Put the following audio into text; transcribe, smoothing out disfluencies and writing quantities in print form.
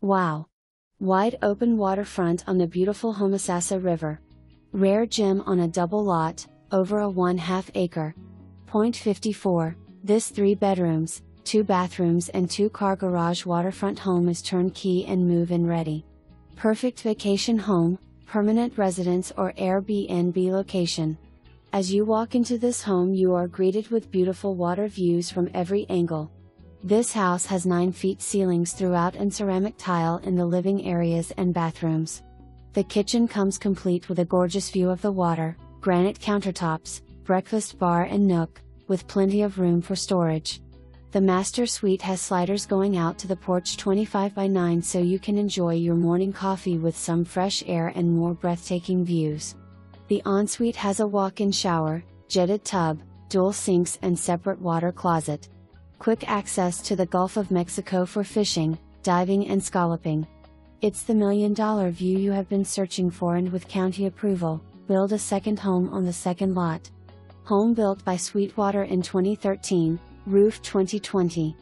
Wow! Wide open waterfront on the beautiful Homosassa River. Rare gem on a double lot, over a 1/2 acre. Point 54. This 3 bedrooms, 2 bathrooms and 2-car garage waterfront home is turnkey and move-in ready. Perfect vacation home, permanent residence or Airbnb location. As you walk into this home you are greeted with beautiful water views from every angle. This house has 9-foot ceilings throughout and ceramic tile in the living areas and bathrooms. The kitchen comes complete with a gorgeous view of the water, granite countertops, breakfast bar and nook, with plenty of room for storage. The master suite has sliders going out to the porch 25 by 9, so you can enjoy your morning coffee with some fresh air and more breathtaking views. The ensuite has a walk-in shower, jetted tub, dual sinks and separate water closet. Quick access to the Gulf of Mexico for fishing, diving and scalloping. It's the million-dollar view you have been searching for, and with county approval, build a second home on the second lot. Home built by Sweetwater in 2013. Roof 2020.